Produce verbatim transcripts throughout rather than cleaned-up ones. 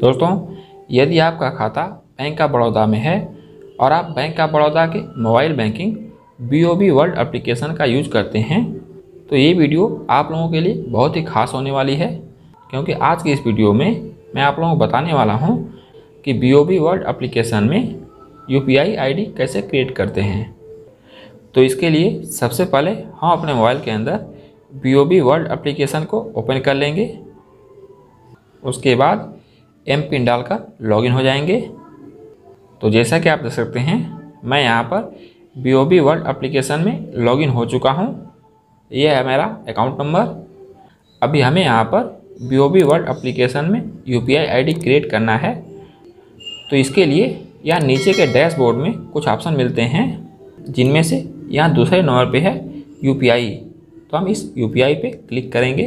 दोस्तों, यदि आपका खाता बैंक ऑफ बड़ौदा में है और आप बैंक ऑफ बड़ौदा के mobile banking B O B world application का यूज़ करते हैं तो ये वीडियो आप लोगों के लिए बहुत ही खास होने वाली है, क्योंकि आज की इस वीडियो में मैं आप लोगों को बताने वाला हूँ कि B O B world application में U P I I D कैसे क्रिएट करते हैं। तो इसके लिए सबसे पहले हम अपने मोबाइल के अंदर B O B world application को ओपन कर लेंगे। उसके बाद एम पिन डालकर लॉगिन हो जाएंगे। तो जैसा कि आप देख सकते हैं, मैं यहाँ पर B O B world application में लॉगिन हो चुका हूँ। यह है मेरा अकाउंट नंबर। अभी हमें यहाँ पर B O B world application में U P I I D create करना है। तो इसके लिए यहाँ नीचे के डैशबोर्ड में कुछ ऑप्शन मिलते हैं, जिनमें से यहाँ दूसरे नंबर पे है यू पी आई। तो हम इस यू पी आई पे क्लिक करेंगे।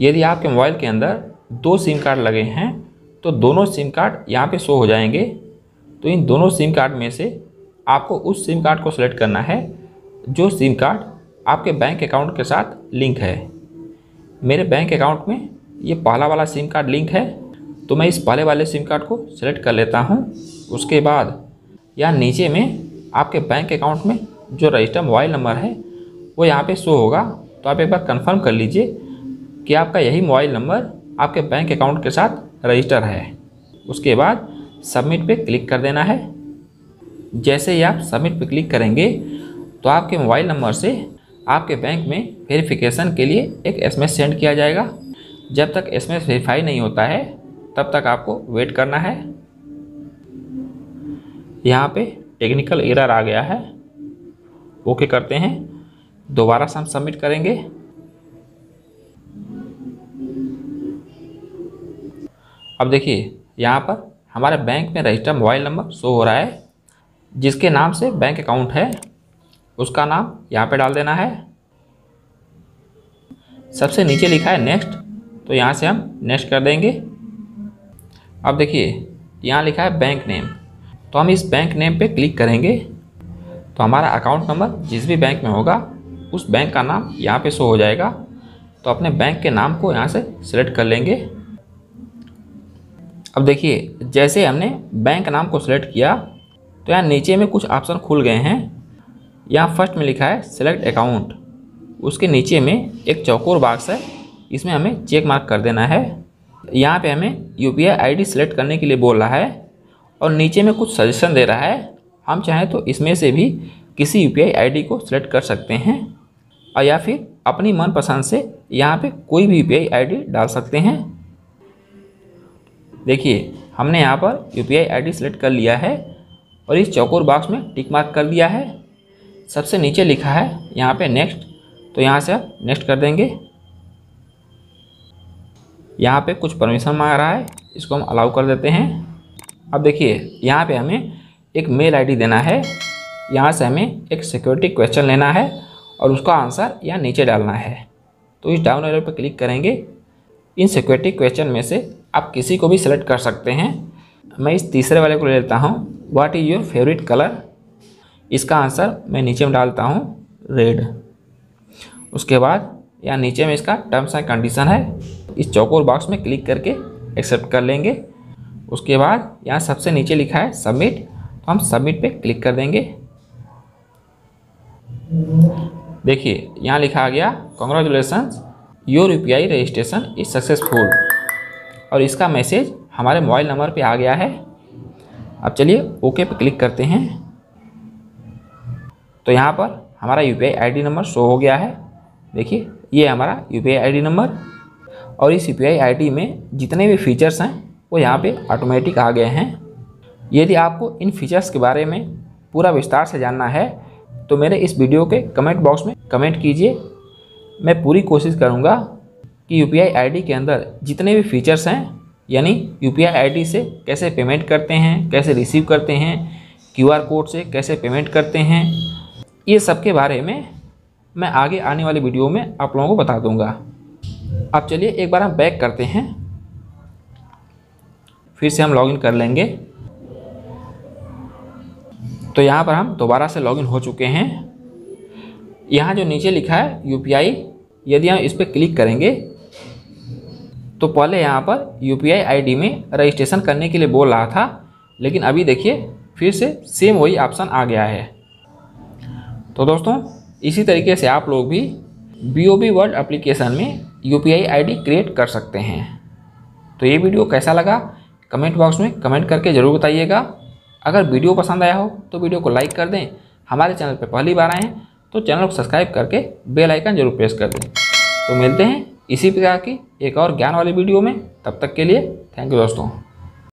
यदि आपके मोबाइल के अंदर दो सिम कार्ड लगे हैं तो दोनों सिम कार्ड यहाँ पे शो हो जाएंगे। तो इन दोनों सिम कार्ड में से आपको उस सिम कार्ड को सेलेक्ट करना है जो सिम कार्ड आपके बैंक अकाउंट के साथ लिंक है। मेरे बैंक अकाउंट में ये पहला वाला सिम कार्ड लिंक है, तो मैं इस पहले वाले सिम कार्ड को सेलेक्ट कर लेता हूँ। उसके बाद यहाँ नीचे में आपके बैंक अकाउंट में जो रजिस्टर्ड मोबाइल नंबर है वो यहाँ पे शो होगा। तो आप एक बार कंफर्म कर लीजिए कि आपका यही मोबाइल नंबर आपके बैंक अकाउंट के साथ रजिस्टर है। उसके बाद सबमिट पे क्लिक कर देना है। जैसे ही आप सबमिट पे क्लिक करेंगे तो आपके मोबाइल नंबर से आपके बैंक में वेरिफिकेशन के लिए एक एस एम एस सेंड किया जाएगा। जब तक एस एम एस वेरीफाई नहीं होता है तब तक आपको वेट करना है। यहाँ पे टेक्निकल एरर आ गया है, ओके करते हैं। दोबारा से हम सबमिट करेंगे। अब देखिए यहाँ पर हमारे बैंक में रजिस्टर्ड मोबाइल नंबर शो हो रहा है, जिसके नाम से बैंक अकाउंट है उसका नाम यहाँ पे डाल देना है। सबसे नीचे लिखा है नेक्स्ट, तो यहाँ से हम नेक्स्ट कर देंगे। अब देखिए यहाँ लिखा है बैंक नेम, तो हम इस बैंक नेम पे क्लिक करेंगे। तो हमारा अकाउंट नंबर जिस भी बैंक में होगा उस बैंक का नाम यहाँ पे शो हो जाएगा। तो अपने बैंक के नाम को यहाँ से सिलेक्ट कर लेंगे। अब देखिए जैसे हमने बैंक नाम को सिलेक्ट किया तो यहाँ नीचे में कुछ ऑप्शन खुल गए हैं। यहाँ फर्स्ट में लिखा है सिलेक्ट अकाउंट, उसके नीचे में एक चौकोर बॉक्स है, इसमें हमें चेक मार्क कर देना है। यहाँ पे हमें U P I I D select करने के लिए बोल रहा है और नीचे में कुछ सजेशन दे रहा है। हम चाहें तो इसमें से भी किसी U P I I D को सिलेक्ट कर सकते हैं और या फिर अपनी मनपसंद से यहाँ पे कोई भी U P I I D डाल सकते हैं। देखिए हमने यहाँ पर U P I I D select कर लिया है और इस चौकोर बॉक्स में टिक मार्क कर दिया है। सबसे नीचे लिखा है यहाँ पे नेक्स्ट, तो यहाँ से आप नेक्स्ट कर देंगे। यहाँ पे कुछ परमिशन मांग रहा है, इसको हम अलाउ कर देते हैं। अब देखिए यहाँ पे हमें एक मेल आईडी देना है। यहाँ से हमें एक सिक्योरिटी क्वेश्चन लेना है और उसका आंसर यहाँ नीचे डालना है। तो इस डाउन एरो पर क्लिक करेंगे। इन सिक्योरिटी क्वेश्चन में से आप किसी को भी सिलेक्ट कर सकते हैं। मैं इस तीसरे वाले को ले लेता हूँ, what is your favourite colour. इसका आंसर मैं नीचे में डालता हूँ रेड। उसके बाद यहाँ नीचे में इसका टर्म्स एंड कंडीशन है, इस चौकोर बॉक्स में क्लिक करके एक्सेप्ट कर लेंगे। उसके बाद यहाँ सबसे नीचे लिखा है सबमिट, तो हम सबमिट पे क्लिक कर देंगे। देखिए यहाँ लिखा आ गया congratulations, your U P I registration is successful, और इसका मैसेज हमारे मोबाइल नंबर पे आ गया है। अब चलिए ओके पे क्लिक करते हैं। तो यहाँ पर हमारा U P I I D number show हो गया है। देखिए ये हमारा U P I I D number, और इस U P I I D में जितने भी फीचर्स हैं वो यहाँ पे ऑटोमेटिक आ गए हैं। यदि आपको इन फीचर्स के बारे में पूरा विस्तार से जानना है तो मेरे इस वीडियो के कमेंट बॉक्स में कमेंट कीजिए। मैं पूरी कोशिश करूँगा कि U P I I D के अंदर जितने भी फीचर्स हैं, यानी U P I I D से कैसे पेमेंट करते हैं, कैसे रिसीव करते हैं, क्यू आर कोड से कैसे पेमेंट करते हैं, ये सब के बारे में मैं आगे आने वाली वीडियो में आप लोगों को बता दूँगा। अब चलिए एक बार हम बैक करते हैं, फिर से हम लॉगिन कर लेंगे। तो यहाँ पर हम दोबारा से लॉगिन हो चुके हैं। यहाँ जो नीचे लिखा है यू पी आई, यदि हम इस पर क्लिक करेंगे तो पहले यहाँ पर यूपीआई आईडी में रजिस्ट्रेशन करने के लिए बोल रहा था, लेकिन अभी देखिए फिर से सेम वही ऑप्शन आ गया है। तो दोस्तों इसी तरीके से आप लोग भी B O B world application में यूपीआई आईडी क्रिएट कर सकते हैं। तो ये वीडियो कैसा लगा कमेंट बॉक्स में कमेंट करके ज़रूर बताइएगा। अगर वीडियो पसंद आया हो तो वीडियो को लाइक कर दें। हमारे चैनल पर पहली बार आए हैं तो चैनल को सब्सक्राइब करके बेल आइकन जरूर प्रेस कर दें। तो मिलते हैं इसी प्रकार की एक और ज्ञान वाली वीडियो में, तब तक के लिए थैंक यू दोस्तों।